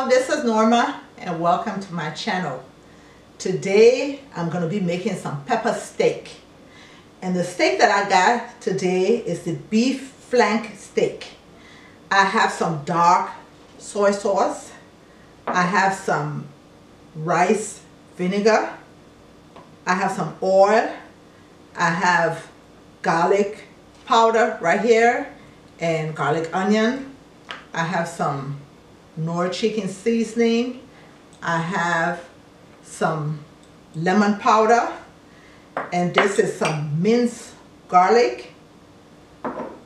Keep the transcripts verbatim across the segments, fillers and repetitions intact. Hello, this is Norma and welcome to my channel. Today I'm going to be making some pepper steak, and the steak that I got today is the beef flank steak. I have some dark soy sauce, I have some rice vinegar, I have some oil, I have garlic powder right here and garlic onion, I have some Knorr chicken seasoning, I have some lemon powder, and this is some minced garlic,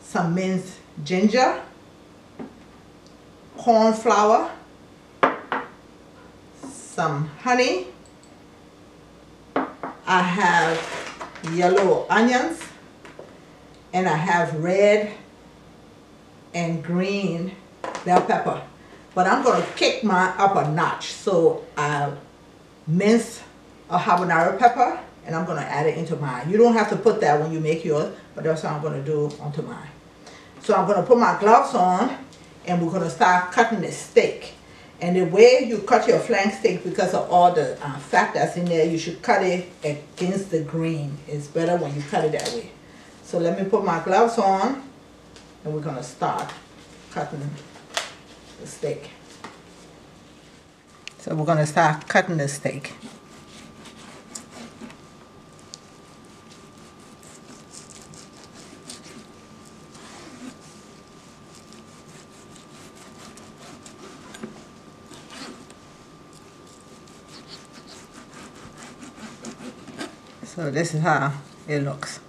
some minced ginger, corn flour, some honey, I have yellow onions, and I have red and green bell pepper. But I'm going to kick mine up a notch, so I mince a habanero pepper and I'm going to add it into mine. You don't have to put that when you make yours, but that's what I'm going to do onto mine. So I'm going to put my gloves on and we're going to start cutting the steak. And the way you cut your flank steak, because of all the uh, fat that's in there, you should cut it against the grain. It's better when you cut it that way. So let me put my gloves on and we're going to start cutting the steak. So we're going to start cutting the steak. So this is how it looks.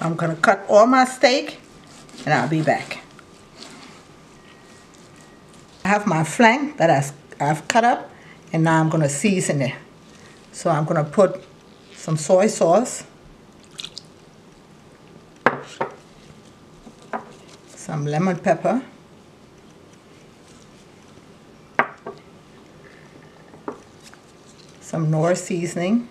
I'm going to cut all my steak and I'll be back. I have my flank that I've cut up and now I'm going to season it. So I'm going to put some soy sauce, some lemon pepper, some Knorr seasoning,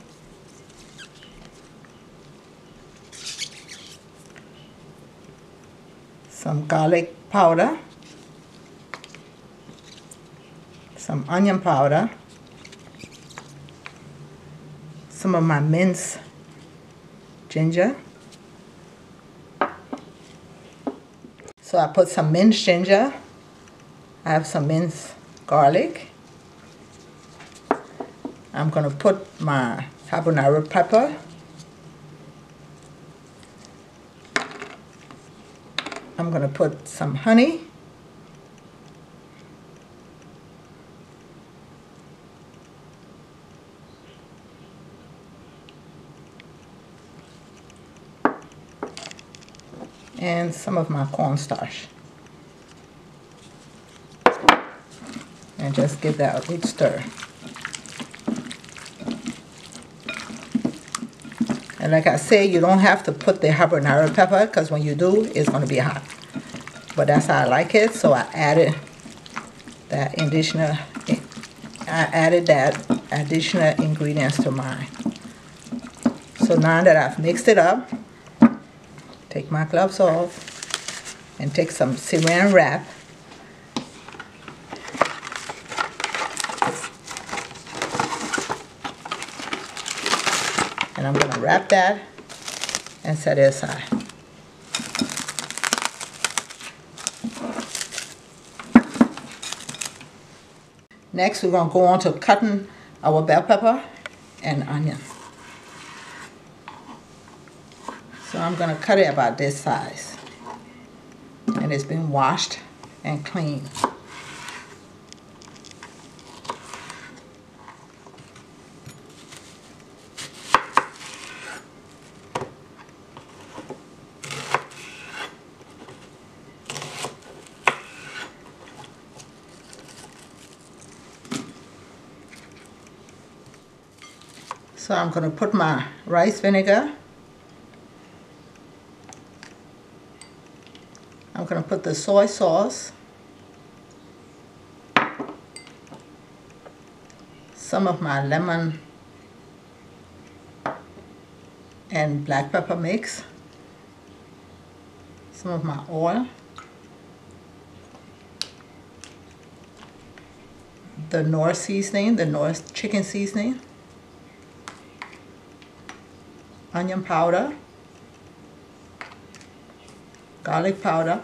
some garlic powder, some onion powder, some of my minced ginger. So I put some minced ginger, I have some minced garlic. I'm gonna put my habanero pepper, I'm going to put some honey, and some of my cornstarch, and just give that a good stir. And like I say, you don't have to put the habanero pepper, because when you do, it's going to be hot. But that's how I like it, so I added that additional. I added that additional ingredients to mine. So now that I've mixed it up, take my gloves off and take some Saran Wrap. And I'm going to wrap that and set it aside. Next, we're going to go on to cutting our bell pepper and onion. So I'm going to cut it about this size. And it's been washed and cleaned. So I'm going to put my rice vinegar, the soy sauce, some of my lemon and black pepper mix, some of my oil, the Knorr seasoning, the Knorr chicken seasoning, onion powder, garlic powder,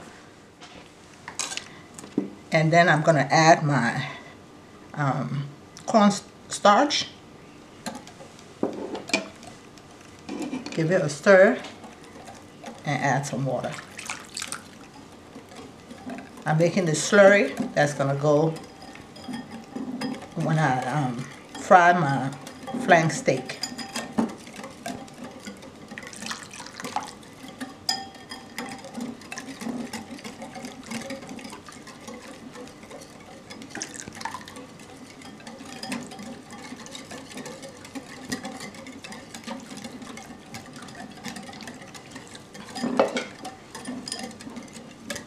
and then I'm going to add my um, cornstarch, give it a stir, and add some water. I'm making this slurry that's going to go when I um, fry my flank steak.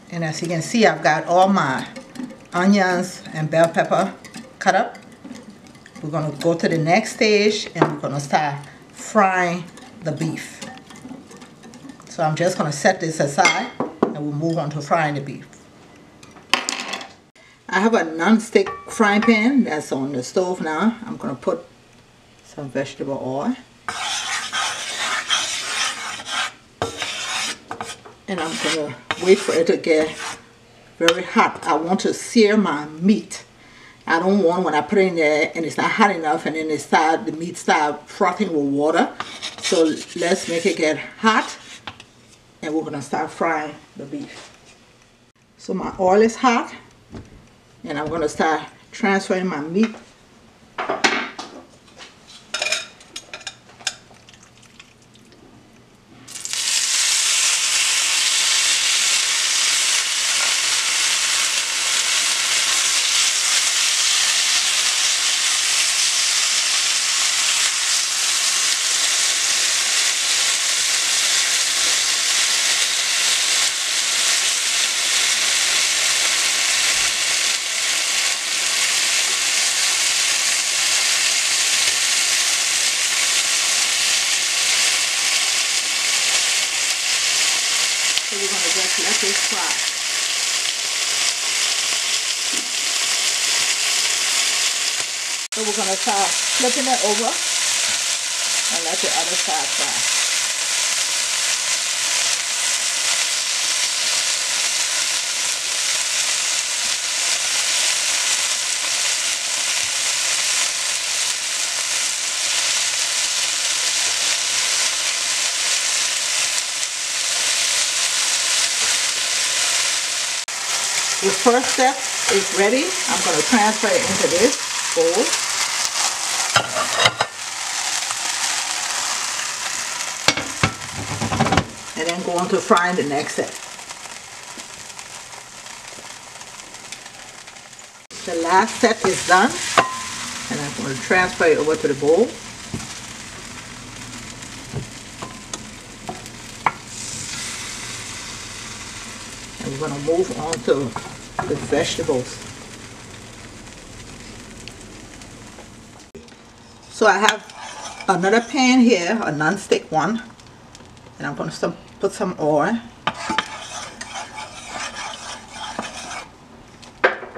And as you can see, I've got all my onions and bell pepper cut up. We're going to go to the next stage and we're going to start frying the beef. So I'm just going to set this aside and we'll move on to frying the beef. I have a non-stick frying pan that's on the stove now. I'm going to put some vegetable oil. And I'm going to wait for it to get very hot. I want to sear my meat. I don't want when I put it in there and it's not hot enough and then it start, the meat start frothing with water. So let's make it get hot and we're going to start frying the beef. So my oil is hot and I'm going to start transferring my meat. We're going to just let this fry. So we're going to start flipping it over and let the other side fry. The first step is ready. I'm going to transfer it into this bowl. And then go on to frying the next step. The last step is done. And I'm going to transfer it over to the bowl. And we're going to move on to the vegetables. So I have another pan here, a non-stick one, and I'm going to put some oil,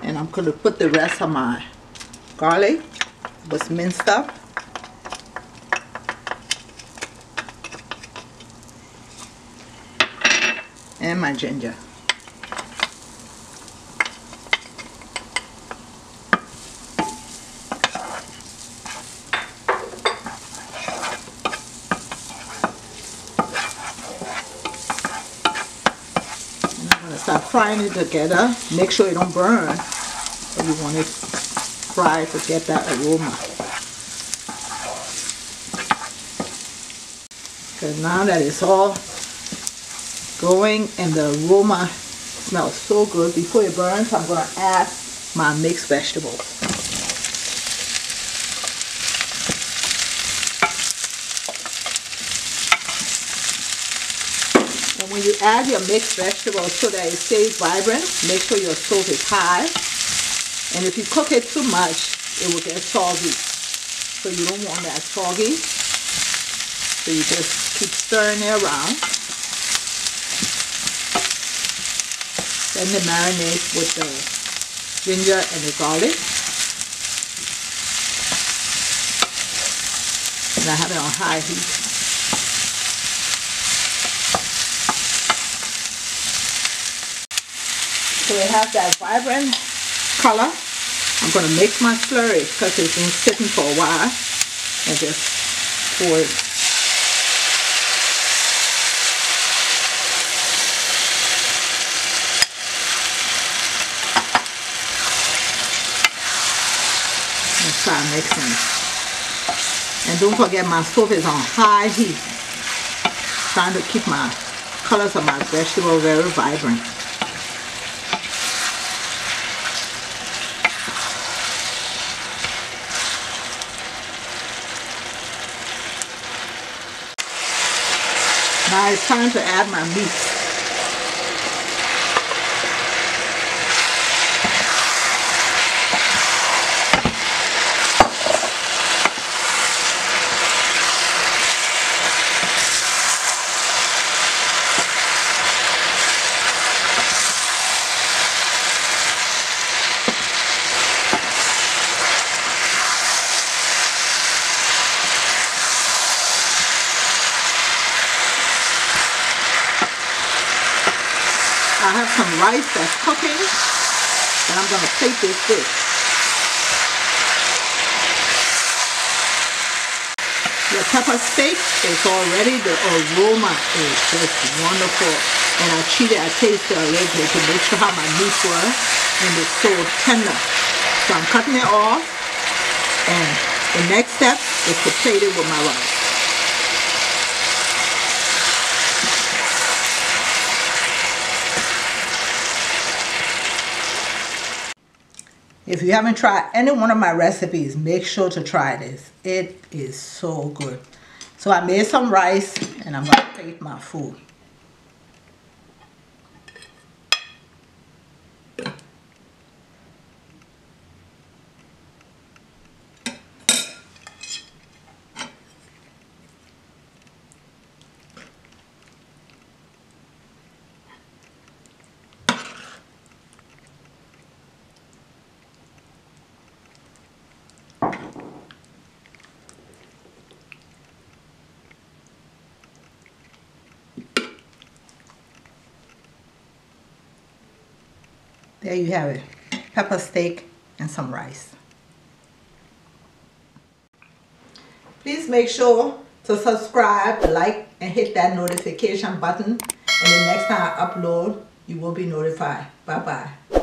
and I'm going to put the rest of my garlic, was minced up, and my ginger. Start frying it together. Make sure it don't burn. So you want it fried to get that aroma. Because now that it's all going and the aroma smells so good, before it burns, I'm going to add my mixed vegetables. When when you add your mixed vegetables so that it stays vibrant, make sure your stove is high. And if you cook it too much, it will get soggy. So you don't want that soggy. So you just keep stirring it around. Then the marinade with the ginger and the garlic. And I have it on high heat. So it has that vibrant color. I'm going to mix my slurry because it's been sitting for a while, and just pour it. And start mixing. And don't forget my stove is on high heat. Trying to keep my colors of my vegetable very vibrant. Now it's time to add my meat. I have some rice that's cooking, and I'm going to plate this dish. The pepper steak is already, the aroma is just wonderful. And I cheated, I tasted a little bit to make sure how my meat was, and it's so tender. So I'm cutting it off, and the next step is to plate it with my rice. If you haven't tried any one of my recipes, make sure to try this. It is so good. So I made some rice, and I'm going to plate my food. There you have it, pepper steak and some rice. Please make sure to subscribe, like, and hit that notification button. And the next time I upload, you will be notified. Bye-bye.